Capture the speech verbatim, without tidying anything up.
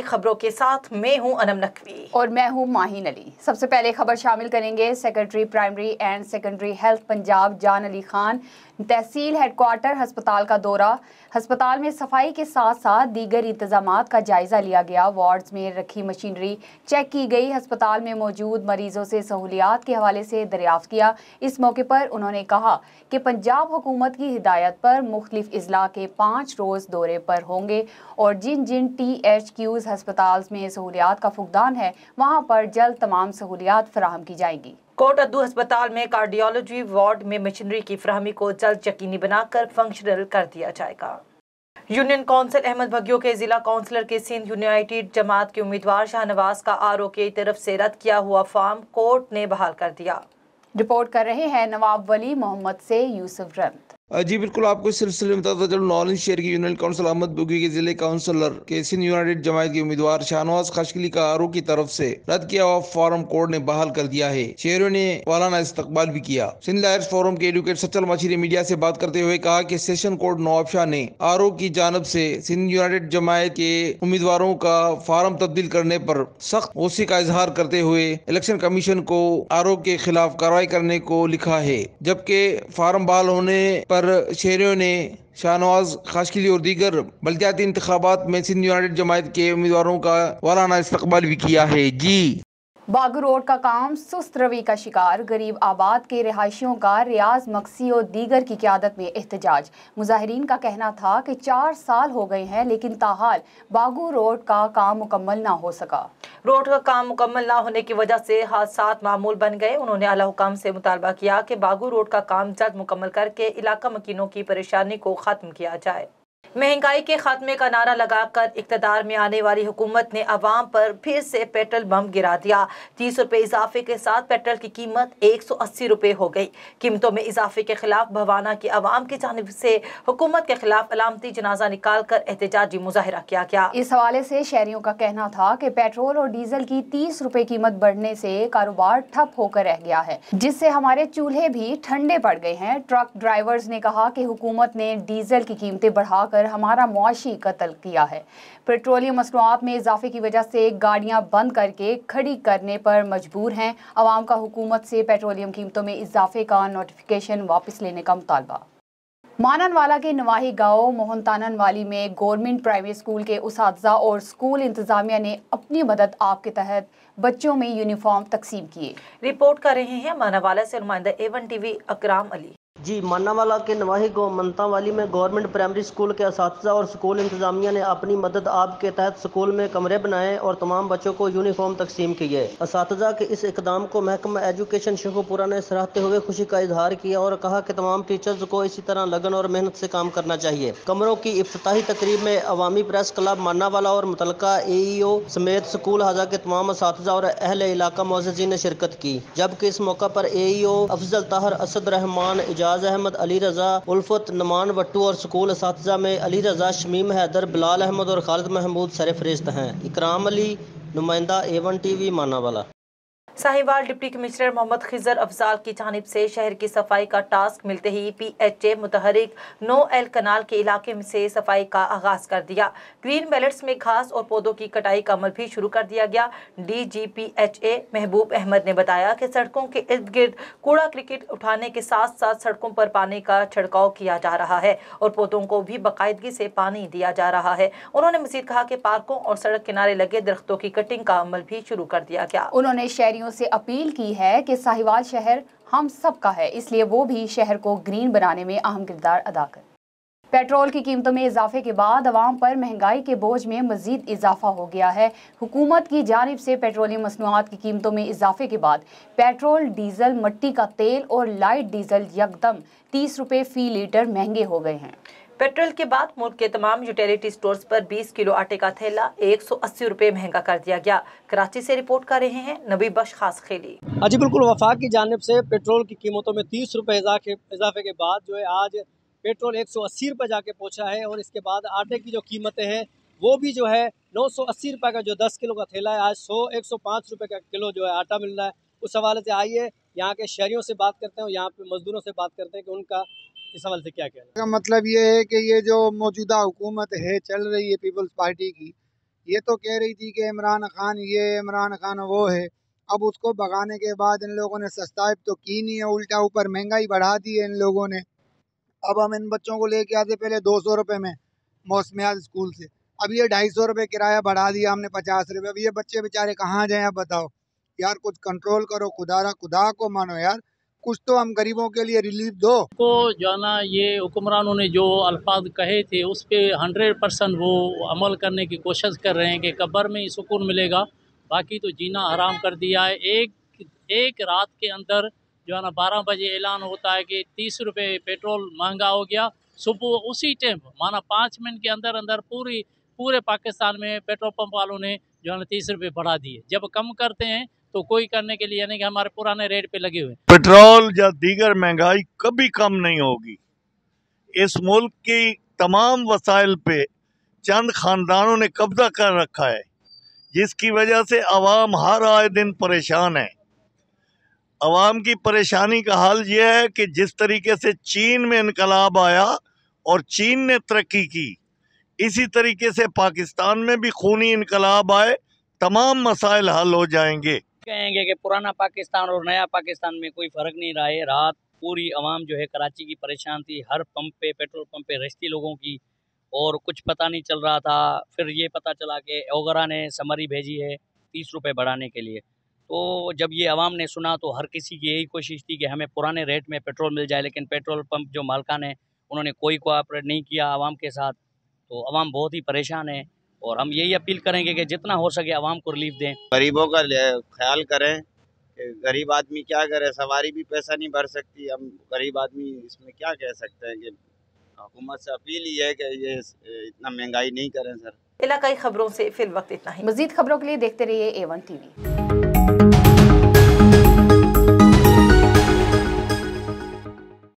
इब्तदाई खबरों के साथ मैं हूं अनम नकवी और मैं हूं माहिन अली। सबसे पहले खबर शामिल करेंगे। Secretary primary and secondary health Punjab Jan Ali Khan tehsil headquarter हस्पताल का दौरा। हस्पताल में सफाई के साथ साथ दीगर इंतजामात का जायजा लिया गया। वार्ड्स में रखी मशीनरी चेक की गई। हस्पताल में मौजूद मरीजों से सहूलियात के हवाले से दरियाफ्त किया। इस मौके पर उन्होंने कहा कि पंजाब हुकूमत की हिदायत पर मुख्तलिफ अजला के पाँच रोज़ दौरे पर होंगे और जिन जिन टी एच क्यूज़ हस्पताल में सहूलियात का फुकदान है वहाँ पर जल्द तमाम सहूलियात फराहम की जाएगी। कोट अद्दू अस्पताल में कार्डियोलॉजी वार्ड में मशीनरी की फराहमी को जल्द यकीनी बनाकर फंक्शनल कर दिया जाएगा। यूनियन काउंसिल अहमद बगियो के जिला काउंसलर के सिंध यूनाइटेड जमात के उम्मीदवार शाहनवाज का आर ओ की तरफ से रद्द किया हुआ फॉर्म कोर्ट ने बहाल कर दिया। रिपोर्ट कर रहे हैं नवाब वली मोहम्मद से यूसुफ रंत। जी बिल्कुल, आपको इस सिलसिले में बताता चलूं, नॉलेज शहर की यूनियन काउंसिल अहमद बगियो के जिले काउंसलर के सिंध यूनाइटेड जमात के उम्मीदवार शाहनवाज खशकली का आर ओ की तरफ से रद्द किया हुआ फॉर्म कोर्ट ने बहाल कर दिया है। शहरों ने वालाना इस्तकबाल भी किया। सिंध लायर्स फोरम के एडवोकेट सचल मशरूई मीडिया से बात करते हुए कहा कि सेशन कोर्ट नवाब शाह ने आर ओ की जानब से सिंध यूनाइटेड जमात के उम्मीदवारों का फॉर्म तब्दील करने पर सख्त गुस्से का इजहार करते हुए इलेक्शन कमीशन को आर ओ के खिलाफ कार्रवाई करने को लिखा है, जबकि फॉर्म बहाल होने पर शहरियों ने शाहनवाज खशकली और दीगर बलदियाती इंतखाबात में सिंध यूनाइटेड जमात के उम्मीदवारों का वालाना इस्तकबाल भी किया है। जी बागू रोड का काम सुस्त रवि का शिकार गरीब आबाद के रिहायशियों का रियाज मक्सी और दीगर की क्यादत में एहतजाज। मुजाहरीन का कहना था कि चार साल हो गए हैं लेकिन ताहाल बागू रोड का काम मुकम्मल ना हो सका। रोड का काम मुकम्मल ना होने की वजह से हादसा मामूल बन गए। उन्होंने आला हुकाम से मुतालबा किया कि बागू रोड का काम जल्द मुकम्मल करके इलाका मकीनों की परेशानी को ख़त्म किया जाए। महंगाई के खात्मे का नारा लगाकर इक़्तिदार में आने वाली हुकूमत ने अवाम पर फिर से पेट्रोल बम गिरा दिया। तीस रुपये इजाफे के साथ पेट्रोल की कीमत एक सौ अस्सी रुपये हो गई। कीमतों में इजाफे के खिलाफ भवाना की आवाम की जानिब से हुकूमत के खिलाफ अलामती जनाजा निकाल कर एहतजाजी मुजाहरा किया गया। इस हवाले से शहरियों का कहना था कि पेट्रोल और डीजल की तीस रुपये कीमत बढ़ने से कारोबार ठप होकर रह गया है, जिससे हमारे चूल्हे भी ठंडे पड़ गए हैं। ट्रक ड्राइवर्स ने कहा कि हुकूमत ने डीजल की कीमतें बढ़ाकर हमारा मुआशी कत्ल किया है। पेट्रोलियम मसनूआत में इजाफे की वजह से गाड़ियां बंद करके खड़ी करने पर मजबूर हैं। अवाम का हुकूमत से पेट्रोलियम कीमतों में इजाफे का नोटिफिकेशन वापस लेने का मुतालबा। माननवाला के नवाही गांव मोहनताननवाली में गवर्नमेंट प्राइमरी स्कूल के उसातिज़ा और स्कूल इंतजामिया ने अपनी मदद आप के तहत बच्चों में यूनिफॉर्म तकसीम किए। रिपोर्ट कर रहे हैं माननवाला से नुमाइंदा A one TV Akram Ali. जी मानावाला के नवाही गाँव मंतावाली में गवर्नमेंट प्राइमरी स्कूल के असातिज़ा और स्कूल इंतजामिया ने अपनी मदद आप के तहत स्कूल में कमरे बनाए और तमाम बच्चों को यूनिफॉर्म तकसीम किए। असातिज़ा के इस इकदाम को महकमा एजुकेशन शेखोपुरा ने सराहते हुए खुशी का इजहार किया और कहा कि तमाम टीचर्स को इसी तरह लगन और मेहनत से काम करना चाहिए। कमरों की इफ्तिताही तकरीब में अवामी प्रेस क्लब मानावाला और मुतलका ए ई ओ समेत स्कूल हाजा के तमाम असातिज़ा और अहल इलाका मुअज़्ज़िज़ीन ने शिरकत की, जबकि इस मौका पर ए ई ओ अफजल ताहर, असद रहमान, इजाज़ अहमद, अली रज़ा, उल्फत, नमान भट्टू और स्कूल असातिज़ा में अली रज़ा, शमीम हैदर, बिलाल अहमद और खालिद महमूद सरफहरिस्त हैं। इकराम अली, नुमाइंदा A one TV Manawala. Sahiwal deputy commissioner Mohammad Khizar Afzal की जानिब से शहर की सफाई का टास्क मिलते ही पी एच ए मुतहरिक नो एल कनाल के इलाके में से सफाई का आगाज कर दिया। ग्रीन बैलेट्स में घास और पौधों की कटाई का अमल भी शुरू कर दिया गया। D G P H A Mehboob Ahmed ने बताया कि सड़कों के इर्द गिर्द कूड़ा क्रिकेट उठाने के साथ साथ सड़कों पर पानी का छिड़काव किया जा रहा है और पौधों को भी बाकायदगी से पानी दिया जा रहा है। उन्होंने मजीद कहा कि पार्कों और सड़क किनारे लगे दरख्तों की कटिंग का अमल भी शुरू कर दिया गया। उन्होंने शहरियों से अपील की है कि साहिवाल शहर हम सब का है, इसलिए वो भी शहर को ग्रीन बनाने में अहम किरदार अदा करें। पेट्रोल की कीमतों में इजाफे के बाद अवाम पर महंगाई के बोझ में मज़ीद इजाफा हो गया है। हुकूमत की जानिब से पेट्रोलियम मसनूआत की कीमतों में इजाफे के बाद पेट्रोल, डीजल, मट्टी का तेल और लाइट डीजल यकदम तीस रुपये फी लीटर महंगे हो गए हैं। पेट्रोल के बाद मुल्क के तमाम यूटिलिटी स्टोर्स पर बीस किलो आटे का थैला एक सौ अस्सी रुपए महंगा कर दिया गया। कराची से रिपोर्ट कर रहे हैं नबी बख्श खास खेली। अजी बिल्कुल, वफाक की जानिब से पेट्रोल की कीमतों में तीस रुपए इजाफे के बाद जो है आज पेट्रोल एक सौ अस्सी रुपए जाके पहुंचा है और इसके बाद आटे की जो कीमतें हैं वो भी जो है नौ सौ अस्सी रुपये का जो दस किलो का थैला है आज सौ एक सौ पाँच रुपये का किलो जो है आटा मिल रहा है। उस हवाले से आइए यहाँ के शहरियों से बात करते हैं और यहाँ पे मजदूरों से बात करते हैं कि उनका इस हवाले से क्या क्या है। मतलब ये है कि ये जो मौजूदा हुकूमत है चल रही है पीपल्स पार्टी की, ये तो कह रही थी कि इमरान खान ये इमरान खान वो है। अब उसको भगाने के बाद इन लोगों ने सस्ताइब तो की नहीं है, उल्टा ऊपर महंगाई बढ़ा दी है इन लोगों ने। अब हम इन बच्चों को लेके आते पहले दो सौ रुपये में मौसमियात स्कूल से, अब ये ढाई सौ रुपये किराया बढ़ा दिया हमने पचास रुपये। अब ये बच्चे बेचारे कहाँ जाएँ? आप बताओ यार, कुछ कंट्रोल करो, खुदारा खुदा को मानो यार, कुछ तो हम गरीबों के लिए रिलीफ दो। को जाना ये हुक्मरानों ने जो अल्फाज कहे थे उस पर हंड्रेड परसेंट वो अमल करने की कोशिश कर रहे हैं कि कब्र में ही सुकून मिलेगा, बाकी तो जीना हराम कर दिया है। एक एक रात के अंदर जो है ना बारह बजे ऐलान होता है कि तीस रुपये पेट्रोल महंगा हो गया, सुबह उसी टाइम माना पाँच मिनट के अंदर अंदर पूरी पूरे पाकिस्तान में पेट्रोल पंप वालों ने जो है ना तीस रुपये बढ़ा दिए। जब कम करते हैं तो कोई करने के लिए यानी कि हमारे पुराने रेट पे लगे हुए। पेट्रोल या दीगर महंगाई कभी कम नहीं होगी। इस मुल्क की तमाम वसाइल पे चंद खानदानों ने कब्जा कर रखा है, जिसकी वजह से आवाम हर आए दिन परेशान है। आवाम की परेशानी का हाल यह है कि जिस तरीके से चीन में इनकलाब आया और चीन ने तरक्की की, इसी तरीके से पाकिस्तान में भी खूनी इनकलाब आए, तमाम मसाइल हल हो जाएंगे। कहेंगे कि पुराना पाकिस्तान और नया पाकिस्तान में कोई फ़र्क नहीं रहा है। रात पूरी आवाम जो है कराची की परेशान थी, हर पंप पे पेट्रोल पंप पे रश्ती लोगों की, और कुछ पता नहीं चल रहा था। फिर ये पता चला कि ओगरा ने समरी भेजी है तीस रुपये बढ़ाने के लिए। तो जब ये आवाम ने सुना तो हर किसी की यही कोशिश थी कि हमें पुराने रेट में पेट्रोल मिल जाए, लेकिन पेट्रोल पम्प जो मालकान है उन्होंने कोई कोऑपरेट नहीं किया आवाम के साथ। तो आवाम बहुत ही परेशान है और हम यही अपील करेंगे कि जितना हो सके आवाम को रिलीफ दें, गरीबों का ख्याल करें। गरीब आदमी क्या करे, सवारी भी पैसा नहीं भर सकती। हम गरीब आदमी इसमें क्या कह सकते हैं कि हुकूमत से अपील ही है कि ये इतना महंगाई नहीं करें। सर इलाकाई खबरों से फिर वक्त इतना ही। मजीद खबरों के लिए देखते रहिए ए वन टीवी।